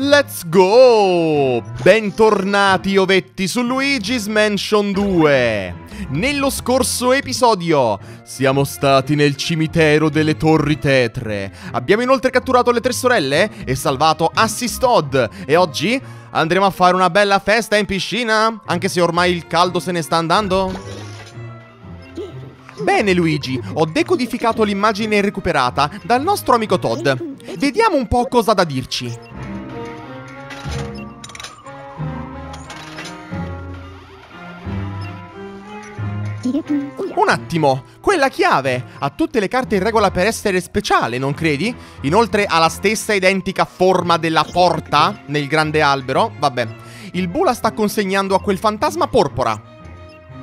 Let's go! Bentornati ovetti su Luigi's Mansion 2! Nello scorso episodio siamo stati nel cimitero delle torri tetre. Abbiamo inoltre catturato le tre sorelle e salvato Assistod. E oggi andremo a fare una bella festa in piscina, anche se ormai il caldo se ne sta andando. Bene Luigi, ho decodificato l'immagine recuperata dal nostro amico Todd. Vediamo un po' cosa ha da dirci. Un attimo, quella chiave ha tutte le carte in regola per essere speciale, non credi? Inoltre ha la stessa identica forma della porta nel grande albero. Vabbè, il bu la sta consegnando a quel fantasma porpora.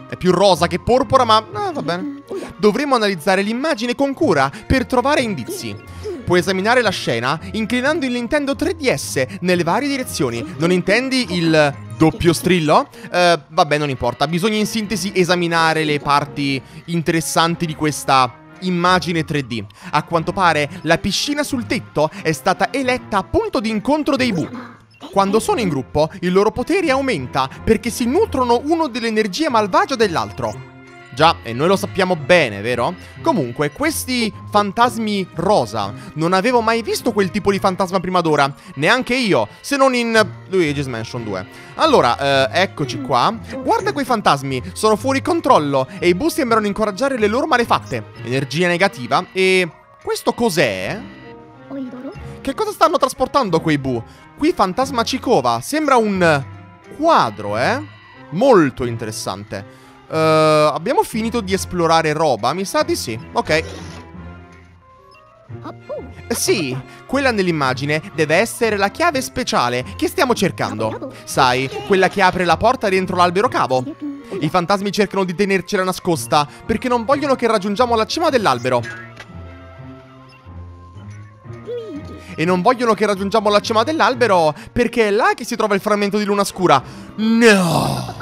È più rosa che porpora, ma va bene. Dovremo analizzare l'immagine con cura per trovare indizi. Puoi esaminare la scena inclinando il Nintendo 3DS nelle varie direzioni. Non intendi il... doppio strillo? Vabbè, non importa. Bisogna in sintesi esaminare le parti interessanti di questa immagine 3D. A quanto pare la piscina sul tetto è stata eletta punto di incontro dei bu. Quando sono in gruppo il loro potere aumenta perché si nutrono uno dell'energia malvagia dell'altro. Già, e noi lo sappiamo bene, vero? Comunque, questi fantasmi rosa, non avevo mai visto quel tipo di fantasma prima d'ora. Neanche io, se non in Luigi's Mansion 2. Allora, eccoci qua. Guarda quei fantasmi, sono fuori controllo e i bu sembrano incoraggiare le loro malefatte. Energia negativa e... questo cos'è? Che cosa stanno trasportando quei bu? Qui fantasma cicova, sembra un quadro, eh? Molto interessante. Abbiamo finito di esplorare roba? Mi sa di sì, ok. Sì, quella nell'immagine deve essere la chiave speciale che stiamo cercando. Sai, quella che apre la porta dentro l'albero cavo. I fantasmi cercano di tenercela nascosta perché non vogliono che raggiungiamo la cima dell'albero. E non vogliono che raggiungiamo la cima dell'albero perché è là che si trova il frammento di luna scura. No!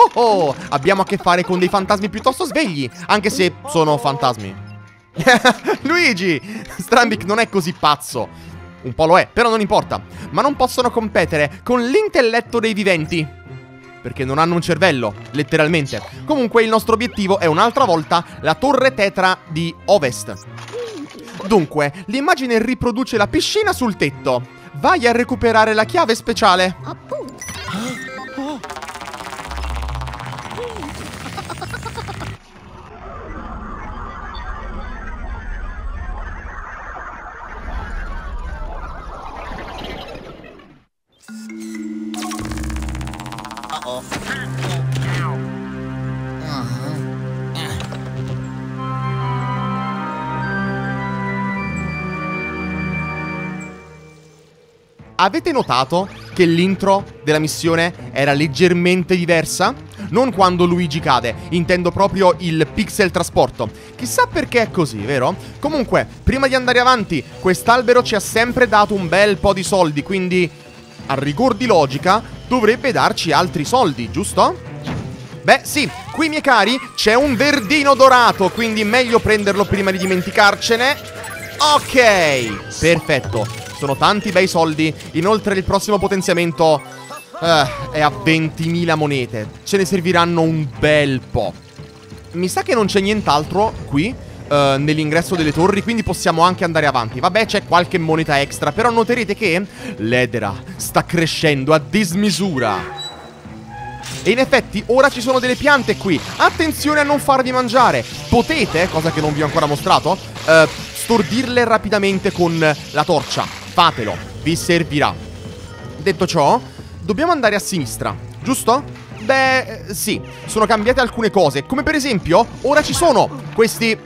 Oh oh, abbiamo a che fare con dei fantasmi piuttosto svegli, anche se sono fantasmi. Luigi, Strambic non è così pazzo. Un po' lo è, però non importa. Ma non possono competere con l'intelletto dei viventi, perché non hanno un cervello, letteralmente. Comunque il nostro obiettivo è un'altra volta la torre tetra di ovest. Dunque, l'immagine riproduce la piscina sul tetto. Vai a recuperare la chiave speciale. Avete notato che l'intro della missione era leggermente diversa? Non quando Luigi cade, intendo proprio il pixel trasporto. Chissà perché è così, vero? Comunque, prima di andare avanti, quest'albero ci ha sempre dato un bel po' di soldi, quindi a rigor di logica dovrebbe darci altri soldi, giusto? Beh sì, qui miei cari c'è un verdino dorato, quindi meglio prenderlo prima di dimenticarcene. Ok, perfetto. Sono tanti bei soldi. Inoltre il prossimo potenziamento è a 20.000 monete. Ce ne serviranno un bel po'. Mi sa che non c'è nient'altro qui nell'ingresso delle torri, quindi possiamo anche andare avanti. Vabbè, c'è qualche moneta extra, però noterete che l'edera sta crescendo a dismisura. E in effetti ora ci sono delle piante qui. Attenzione a non farvi mangiare. Potete, cosa che non vi ho ancora mostrato, stordirle rapidamente con la torcia. Fatelo, vi servirà. Detto ciò, dobbiamo andare a sinistra, giusto? Beh, sì, sono cambiate alcune cose, come per esempio, ora ci sono questi...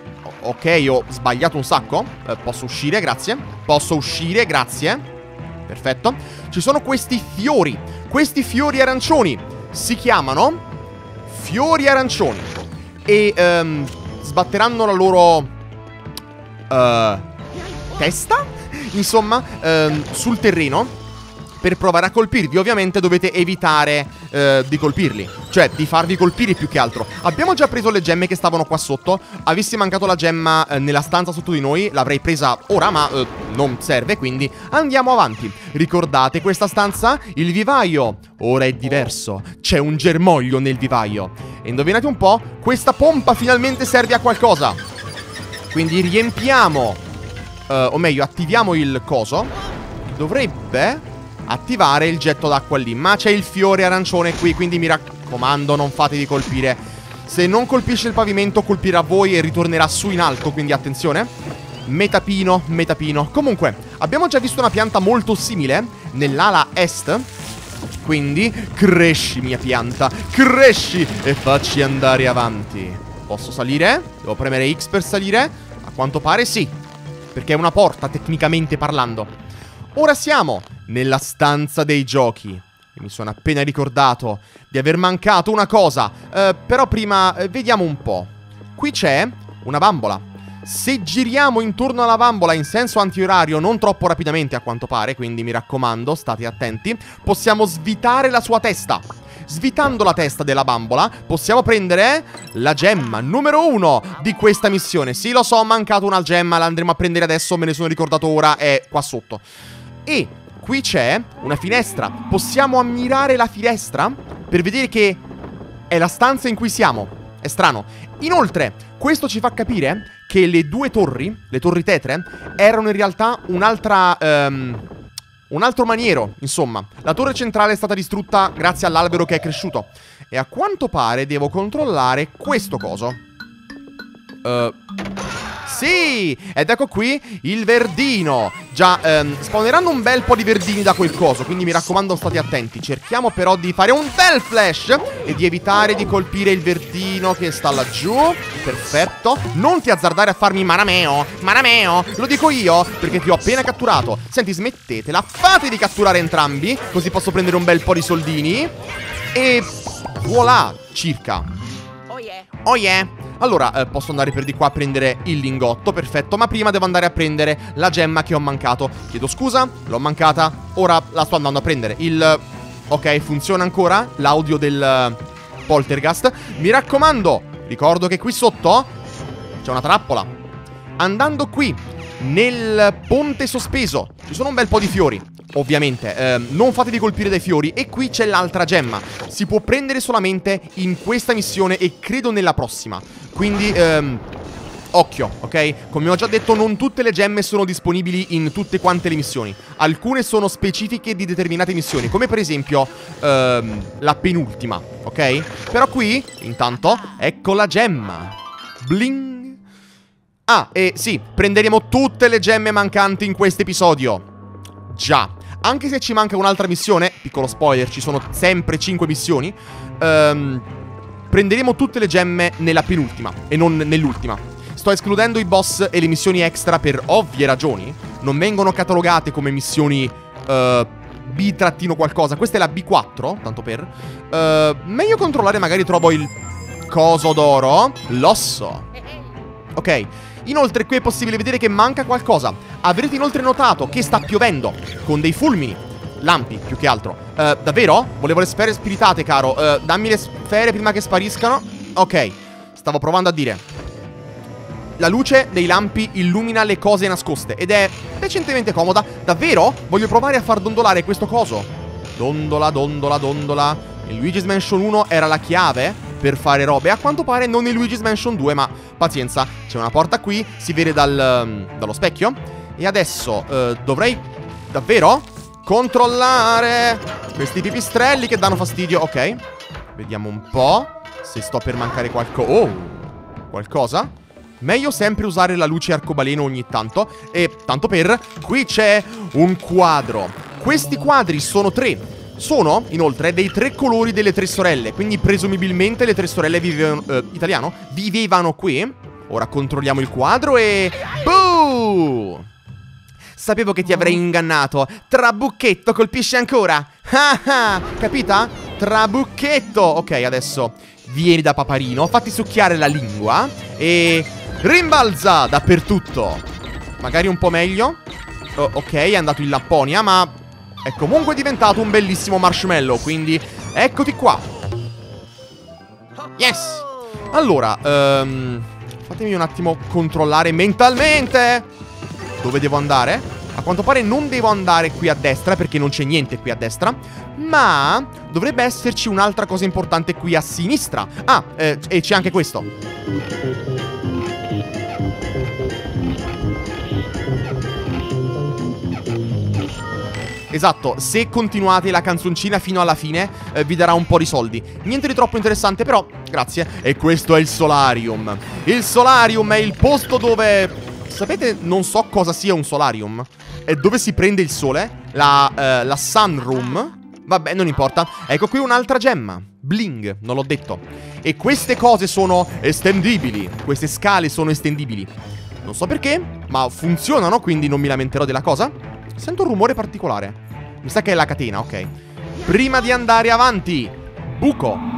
Ok, ho sbagliato un sacco. Posso uscire, grazie. Posso uscire, grazie. Perfetto. Ci sono questi fiori arancioni. Si chiamano fiori arancioni. E sbatteranno la loro... testa? Insomma, sul terreno per provare a colpirvi. Ovviamente dovete evitare di colpirli, cioè di farvi colpire più che altro. Abbiamo già preso le gemme che stavano qua sotto. Avessi mancato la gemma nella stanza sotto di noi, l'avrei presa ora, ma non serve, quindi andiamo avanti. Ricordate questa stanza? Il vivaio ora è diverso, c'è un germoglio nel vivaio. E indovinate un po', questa pompa finalmente serve a qualcosa. Quindi riempiamo, o meglio attiviamo il coso. Dovrebbe attivare il getto d'acqua lì, ma c'è il fiore arancione qui, quindi mi raccomando non fatevi colpire. Se non colpisce il pavimento colpirà voi e ritornerà su in alto, quindi attenzione. Metapino, metapino. Comunque, abbiamo già visto una pianta molto simile nell'ala est. Quindi cresci mia pianta, cresci e facci andare avanti. Posso salire? Devo premere X per salire? A quanto pare sì, perché è una porta tecnicamente parlando. Ora siamo nella stanza dei giochi. Mi sono appena ricordato di aver mancato una cosa, però prima vediamo un po'. Qui c'è una bambola. Se giriamo intorno alla bambola in senso antiorario, non troppo rapidamente a quanto pare, quindi mi raccomando, state attenti, possiamo svitare la sua testa. Svitando la testa della bambola possiamo prendere la gemma numero 1 di questa missione. Sì, lo so, ho mancato una gemma, la andremo a prendere adesso, me ne sono ricordato ora, è qua sotto. E qui c'è una finestra, possiamo ammirare la finestra per vedere che è la stanza in cui siamo. È strano. Inoltre, questo ci fa capire che le due torri, le torri tetre, erano in realtà un'altra... un altro maniero, insomma. La torre centrale è stata distrutta grazie all'albero che è cresciuto. E a quanto pare devo controllare questo coso. Sì! Ed ecco qui il verdino. Già, spawneranno un bel po' di verdini da quel coso, quindi mi raccomando state attenti. Cerchiamo però di fare un bel flash e di evitare di colpire il verdino che sta laggiù. Perfetto. Non ti azzardare a farmi marameo. Marameo, lo dico io, perché ti ho appena catturato. Senti, smettetela, fatevi catturare entrambi, così posso prendere un bel po' di soldini. E voilà, circa. Oh yeah. Oh yeah. Allora, posso andare per di qua a prendere il lingotto, perfetto, ma prima devo andare a prendere la gemma che ho mancato. Chiedo scusa, l'ho mancata, ora la sto andando a prendere. Ok, funziona ancora l'audio del poltergust. Mi raccomando, ricordo che qui sotto c'è una trappola. Andando qui, nel ponte sospeso, ci sono un bel po' di fiori. Ovviamente, non fatevi colpire dai fiori. E qui c'è l'altra gemma. Si può prendere solamente in questa missione e credo nella prossima. Quindi, occhio, ok? Come ho già detto, non tutte le gemme sono disponibili in tutte quante le missioni. Alcune sono specifiche di determinate missioni, come per esempio, la penultima, ok? Però qui, intanto, ecco la gemma. Bling. Ah, e sì, prenderemo tutte le gemme mancanti in questo episodio. Già. Anche se ci manca un'altra missione, piccolo spoiler, ci sono sempre 5 missioni, prenderemo tutte le gemme nella penultima e non nell'ultima. Sto escludendo i boss e le missioni extra per ovvie ragioni. Non vengono catalogate come missioni B-qualcosa. Questa è la B-4, tanto per meglio controllare, magari trovo il coso d'oro. L'osso. Ok. Inoltre qui è possibile vedere che manca qualcosa. Avrete inoltre notato che sta piovendo con dei fulmini, lampi più che altro. Davvero? Volevo le sfere spiritate, caro. Dammi le sfere prima che spariscano. Ok, stavo provando a dire. La luce dei lampi illumina le cose nascoste ed è decentemente comoda. Davvero? Voglio provare a far dondolare questo coso. Dondola, dondola, dondola. In Luigi's Mansion 1 era la chiave per fare robe, a quanto pare non in Luigi's Mansion 2, ma pazienza. C'è una porta qui, si vede dallo specchio. E adesso dovrei davvero controllare questi pipistrelli che danno fastidio. Ok, vediamo un po' se sto per mancare qualcosa. Meglio sempre usare la luce arcobaleno ogni tanto. E tanto per, qui c'è un quadro. Questi quadri sono 3. Sono, inoltre, dei 3 colori delle 3 sorelle, quindi presumibilmente le 3 sorelle vivevano, vivevano qui. Ora controlliamo il quadro e... Boo! Sapevo che ti avrei ingannato. Trabucchetto colpisce ancora. Ah, capita? Trabucchetto. Ok, adesso vieni da paparino, fatti succhiare la lingua e... Rimbalza dappertutto. Magari un po' meglio. Ok, è andato in Lapponia, ma... è comunque diventato un bellissimo marshmallow, quindi eccoti qua. Yes. Allora, fatemi un attimo controllare mentalmente dove devo andare. A quanto pare non devo andare qui a destra, perché non c'è niente qui a destra, ma dovrebbe esserci un'altra cosa importante qui a sinistra. Ah, e c'è anche questo. Esatto, se continuate la canzoncina fino alla fine vi darà un po' di soldi. Niente di troppo interessante, però, grazie. E questo è il solarium. Il solarium è il posto dove... Sapete, non so cosa sia un solarium. È dove si prende il sole. La sunroom. Vabbè, non importa. Ecco qui un'altra gemma. Bling, non l'ho detto. E queste cose sono estendibili. Queste scale sono estendibili. Non so perché, ma funzionano, quindi non mi lamenterò della cosa. Sento un rumore particolare. Mi sa che è la catena, ok. Prima di andare avanti, buco.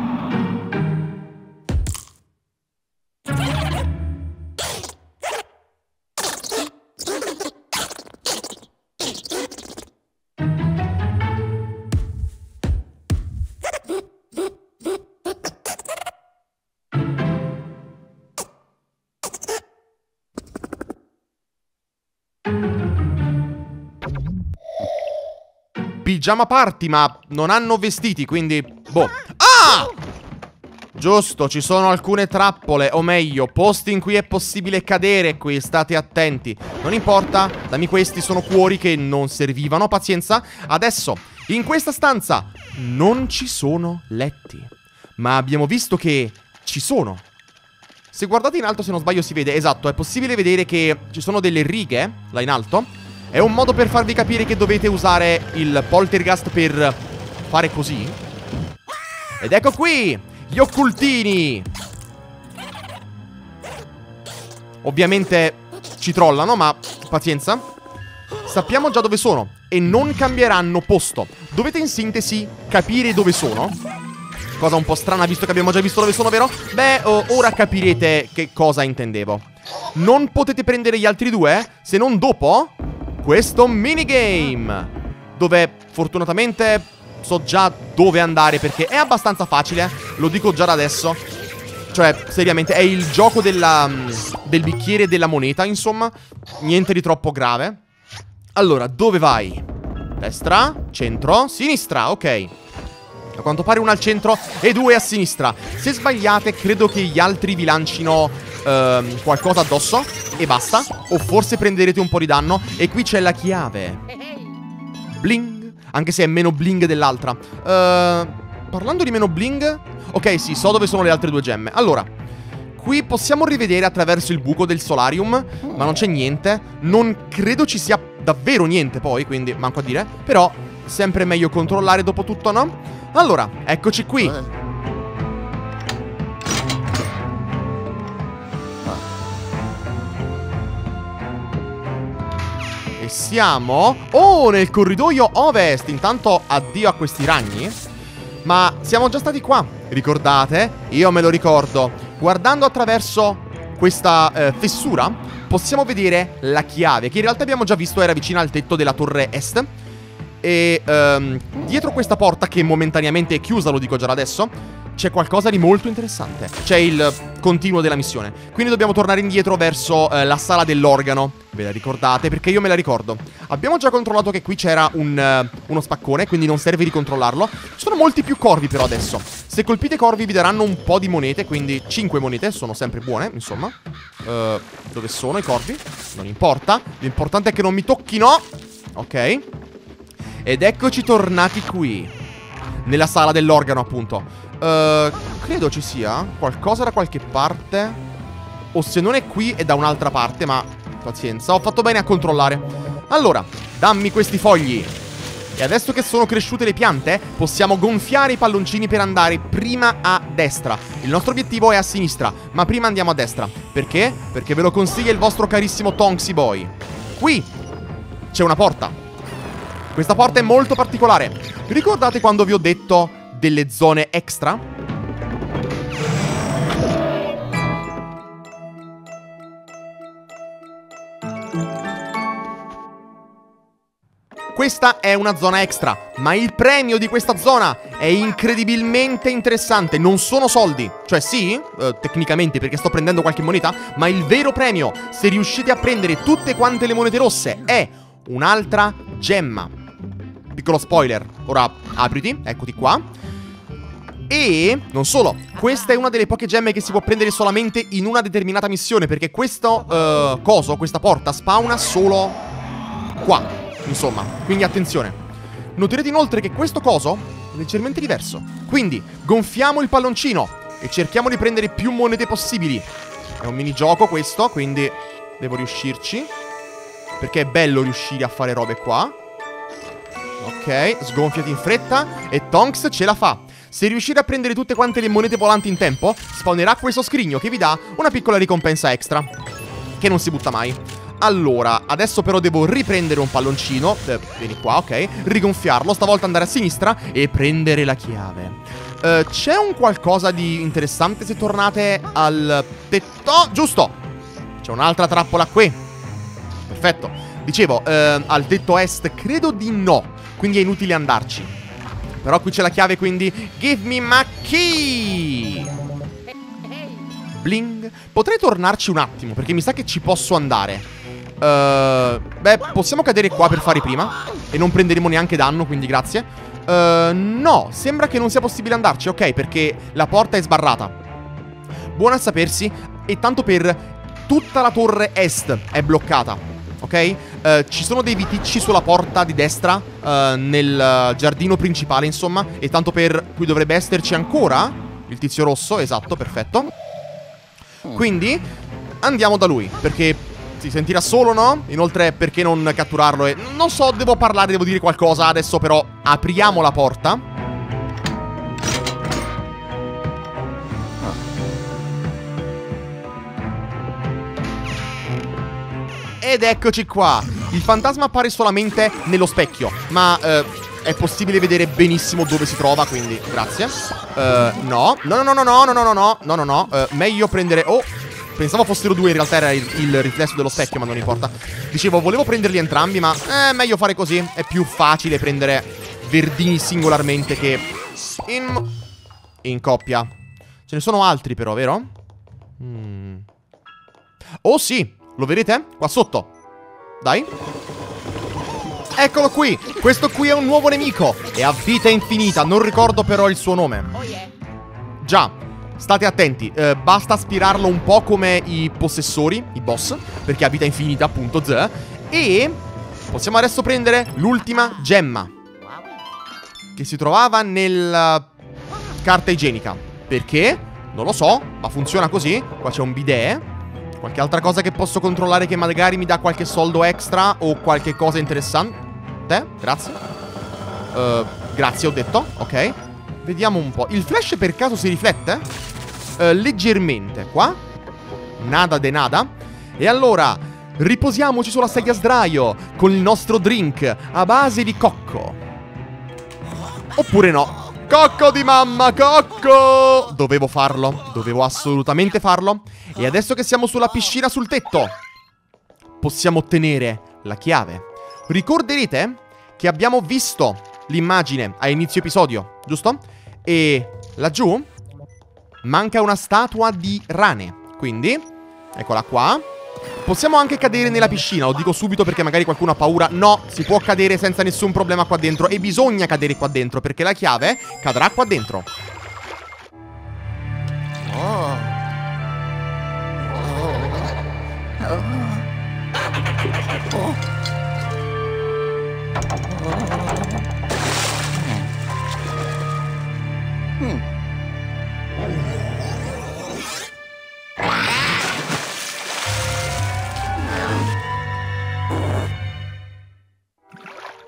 Pigiama party, ma non hanno vestiti, quindi... Boh. Ah! Giusto, ci sono alcune trappole, o meglio, posti in cui è possibile cadere qui, state attenti. Non importa, dammi questi, sono cuori che non servivano, pazienza. Adesso, in questa stanza non ci sono letti, ma abbiamo visto che ci sono. Se guardate in alto, se non sbaglio, si vede, esatto, è possibile vedere che ci sono delle righe, là in alto. È un modo per farvi capire che dovete usare il poltergust per fare così. Ed ecco qui, gli occultini. Ovviamente ci trollano, ma pazienza. Sappiamo già dove sono e non cambieranno posto. Dovete in sintesi capire dove sono. Cosa un po' strana visto che abbiamo già visto dove sono, vero? Beh, ora capirete che cosa intendevo. Non potete prendere gli altri due se non dopo... questo minigame, dove fortunatamente so già dove andare perché è abbastanza facile, lo dico già da adesso. Cioè, seriamente, è il gioco del bicchiere e della moneta, insomma. Niente di troppo grave. Allora, dove vai? Destra, centro, sinistra, ok. A quanto pare uno al centro e due a sinistra. Se sbagliate, credo che gli altri vi lancino qualcosa addosso e basta, o forse prenderete un po' di danno. E qui c'è la chiave. Bling. Anche se è meno bling dell'altra. Parlando di meno bling, ok, sì, so dove sono le altre due gemme. Allora, qui possiamo rivedere attraverso il buco del solarium, ma non c'è niente. Non credo ci sia davvero niente poi, quindi manco a dire. Però sempre meglio controllare dopo tutto, no? Allora, eccoci qui. E siamo... oh, nel corridoio ovest. Intanto addio a questi ragni. Ma siamo già stati qua, ricordate? Io me lo ricordo. Guardando attraverso questa fessura possiamo vedere la chiave, che in realtà abbiamo già visto, era vicina al tetto della torre est. E dietro questa porta, che momentaneamente è chiusa, lo dico già adesso, c'è qualcosa di molto interessante. C'è il continuo della missione, quindi dobbiamo tornare indietro verso la sala dell'organo. Ve la ricordate? Perché io me la ricordo. Abbiamo già controllato che qui c'era uno spaccone, quindi non serve di controllarlo. Ci sono molti più corvi però adesso. Se colpite corvi vi daranno un po' di monete, quindi 5 monete sono sempre buone, insomma. Dove sono i corvi? Non importa, l'importante è che non mi tocchino. Ok. Ed eccoci tornati qui, nella sala dell'organo, appunto. Credo ci sia qualcosa da qualche parte, o se non è qui è da un'altra parte, ma pazienza, ho fatto bene a controllare. Allora, dammi questi fogli. E adesso che sono cresciute le piante possiamo gonfiare i palloncini per andare prima a destra. Il nostro obiettivo è a sinistra, ma prima andiamo a destra. Perché? Perché ve lo consiglia il vostro carissimo Tonksy Boy. Qui c'è una porta. Questa porta è molto particolare. Ricordate quando vi ho detto delle zone extra? Questa è una zona extra, ma il premio di questa zona è incredibilmente interessante. Non sono soldi, cioè sì, tecnicamente, perché sto prendendo qualche moneta, ma il vero premio, se riuscite a prendere tutte quante le monete rosse, è un'altra gemma. Piccolo spoiler, ora apriti, eccoti qua. E non solo, questa è una delle poche gemme che si può prendere solamente in una determinata missione, perché questo coso, questa porta spawna solo qua. Insomma, quindi attenzione. Noterete inoltre che questo coso è leggermente diverso. Quindi gonfiamo il palloncino e cerchiamo di prendere più monete possibili. È un minigioco questo, quindi devo riuscirci, perché è bello riuscire a fare robe qua. Ok, sgonfiati in fretta e Tonks ce la fa. Se riuscite a prendere tutte quante le monete volanti in tempo, spawnerà questo scrigno che vi dà una piccola ricompensa extra, che non si butta mai. Allora, adesso però devo riprendere un palloncino, vieni qua, ok, rigonfiarlo, stavolta andare a sinistra e prendere la chiave. C'è un qualcosa di interessante se tornate al tetto? Oh, giusto! C'è un'altra trappola qui. Perfetto. Dicevo, al tetto est credo di no, quindi è inutile andarci. Però qui c'è la chiave, quindi give me my key! Bling. Potrei tornarci un attimo, perché mi sa che ci posso andare. Beh, possiamo cadere qua per fare prima e non prenderemo neanche danno, quindi grazie. No, sembra che non sia possibile andarci, ok, perché la porta è sbarrata. Buona a sapersi. E tanto per tutta la torre est è bloccata, ok? Ci sono dei viticci sulla porta di destra, nel giardino principale, insomma. E tanto per... qui dovrebbe esserci ancora il tizio rosso, esatto, perfetto. Quindi andiamo da lui, perché... si sentirà solo, no? Inoltre, perché non catturarlo? E non so, devo parlare, devo dire qualcosa. Adesso però apriamo la porta. Ed eccoci qua. Il fantasma appare solamente nello specchio, ma è possibile vedere benissimo dove si trova, quindi grazie. No, no, no, no, no, no, no, no, no, no, no. Meglio prendere... oh, pensavo fossero due, in realtà era il riflesso dello specchio, ma non importa. Dicevo, volevo prenderli entrambi, ma è meglio fare così. È più facile prendere verdini singolarmente che in coppia. Ce ne sono altri però, vero? Oh sì, lo vedete? Qua sotto. Dai. Eccolo qui. Questo qui è un nuovo nemico e ha vita infinita, non ricordo però il suo nome. Già. State attenti, basta aspirarlo un po' come i possessori, i boss, perché ha vita infinita, appunto, z. E possiamo adesso prendere l'ultima gemma, che si trovava nella carta igienica. Perché? Non lo so, ma funziona così. Qua c'è un bidet. Qualche altra cosa che posso controllare che magari mi dà qualche soldo extra o qualche cosa interessante. Grazie. Grazie, ho detto, ok. Vediamo un po'. Il flash per caso si riflette? Leggermente. Qua? Nada de nada. E allora, riposiamoci sulla sedia a sdraio con il nostro drink a base di cocco. Oppure no. Cocco di mamma, cocco! Dovevo farlo. Dovevo assolutamente farlo. E adesso che siamo sulla piscina sul tetto, possiamo ottenere la chiave. Ricorderete che abbiamo visto l'immagine a inizio episodio, giusto? E laggiù manca una statua di rane, quindi eccola qua. Possiamo anche cadere nella piscina, lo dico subito perché magari qualcuno ha paura. No, si può cadere senza nessun problema qua dentro, e bisogna cadere qua dentro perché la chiave cadrà qua dentro.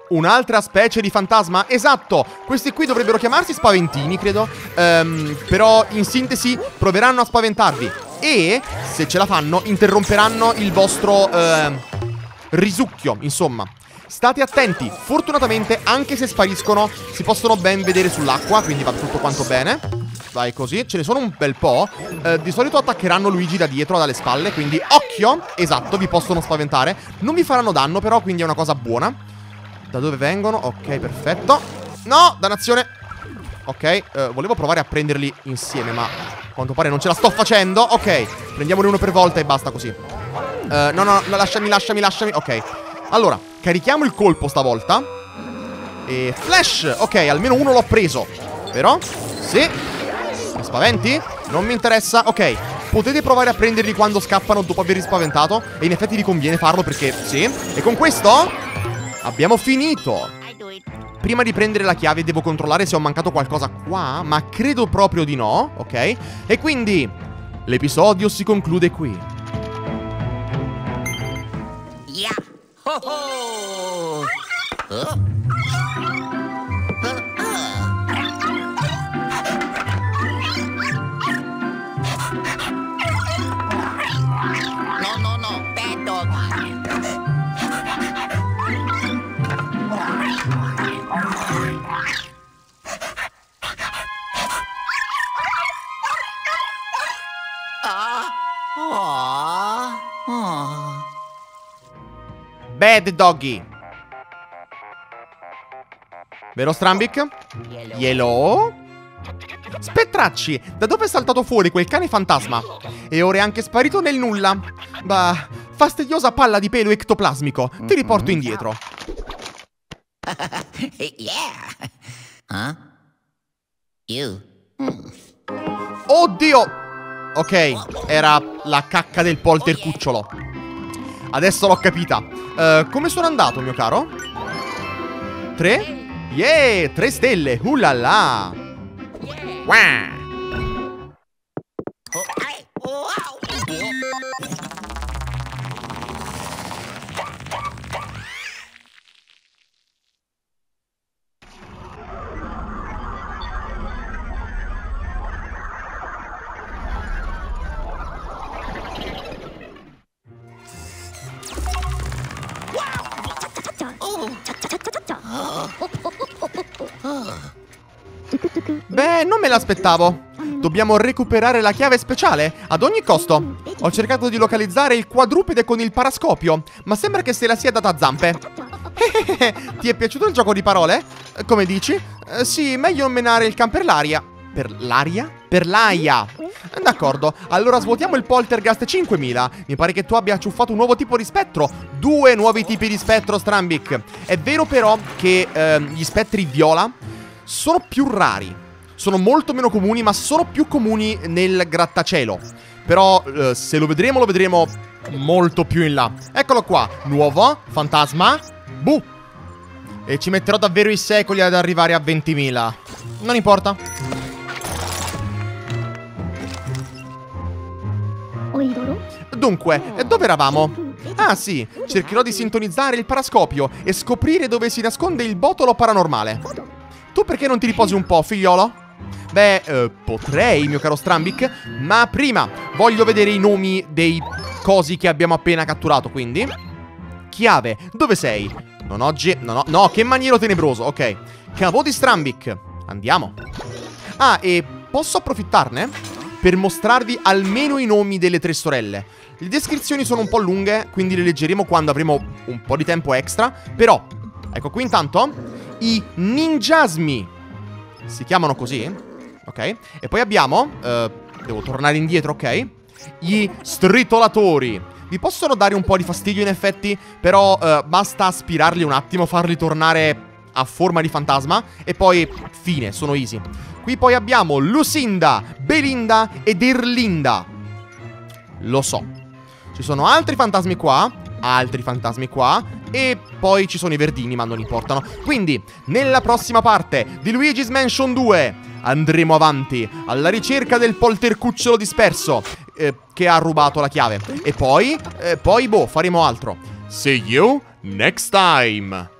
Un'altra specie di fantasma? Esatto! Questi qui dovrebbero chiamarsi spaventini, credo. Però, in sintesi, proveranno a spaventarvi. E, se ce la fanno, interromperanno il vostro risucchio, insomma. State attenti. Fortunatamente, anche se spariscono, si possono ben vedere sull'acqua, quindi va tutto quanto bene. Vai così. Ce ne sono un bel po'. Di solito attaccheranno Luigi da dietro, dalle spalle, quindi occhio! Esatto, vi possono spaventare. Non vi faranno danno, però, quindi è una cosa buona. Da dove vengono? Ok, perfetto. No, dannazione. Ok, volevo provare a prenderli insieme, ma a quanto pare non ce la sto facendo. Ok, prendiamone uno per volta e basta così. No, no, no, lasciami. Ok, allora, carichiamo il colpo stavolta. E flash, ok, almeno uno l'ho preso. Vero? Sì. Mi spaventi? Non mi interessa. Ok, potete provare a prenderli quando scappano dopo averli spaventato. E in effetti vi conviene farlo perché sì. E con questo abbiamo finito. Prima di prendere la chiave devo controllare se ho mancato qualcosa qua, ma credo proprio di no, ok? E quindi l'episodio si conclude qui. Yeah. Oh oh. Oh. Bad doggy. Vero Strambic? Yellow. Spettracci, da dove è saltato fuori quel cane fantasma? E ora è anche sparito nel nulla. Bah, fastidiosa palla di pelo ectoplasmico. Ti riporto indietro. Oddio. Ok, era la cacca del poltercucciolo. Adesso l'ho capita. Come sono andato, mio caro? 3? Yeah, 3 stelle, ulala. Beh, non me l'aspettavo. Dobbiamo recuperare la chiave speciale ad ogni costo. Ho cercato di localizzare il quadrupede con il parascopio, ma sembra che se la sia data a zampe. Ti è piaciuto il gioco di parole? Come dici? Sì, meglio menare il can per l'aria. Per l'aria? Per l'aia. D'accordo, allora svuotiamo il Poltergust 5000. Mi pare che tu abbia acciuffato un nuovo tipo di spettro. 2 nuovi tipi di spettro, Strambic. È vero però che gli spettri viola sono più rari, sono molto meno comuni, ma sono più comuni nel grattacielo. Però se lo vedremo, lo vedremo molto più in là. Eccolo qua, nuovo, fantasma, buh. E ci metterò davvero i secoli ad arrivare a 20.000. Non importa. Dunque, dove eravamo? Ah sì, cercherò di sintonizzare il parascopio e scoprire dove si nasconde il botolo paranormale. Tu perché non ti riposi un po', figliolo? Beh, potrei, mio caro Strambic, ma prima voglio vedere i nomi dei cosi che abbiamo appena catturato, quindi. Chiave, dove sei? Non oggi, no, che maniero tenebroso, ok. Cavo di Strambic, andiamo. Ah, e posso approfittarne? Per mostrarvi almeno i nomi delle 3 sorelle. Le descrizioni sono un po' lunghe, quindi le leggeremo quando avremo un po' di tempo extra, però, ecco qui intanto. I ninjasmi si chiamano così, ok? E poi abbiamo, devo tornare indietro, ok? Gli stritolatori. Vi possono dare un po' di fastidio in effetti, però basta aspirarli un attimo, farli tornare a forma di fantasma e poi fine, sono easy. Qui poi abbiamo Lucinda, Belinda ed Irlinda. Lo so. Ci sono altri fantasmi qua, altri fantasmi qua. E poi ci sono i verdini, ma non importano. Quindi, nella prossima parte di Luigi's Mansion 2 andremo avanti alla ricerca del poltercucciolo disperso che ha rubato la chiave. E poi, boh, faremo altro. See you next time!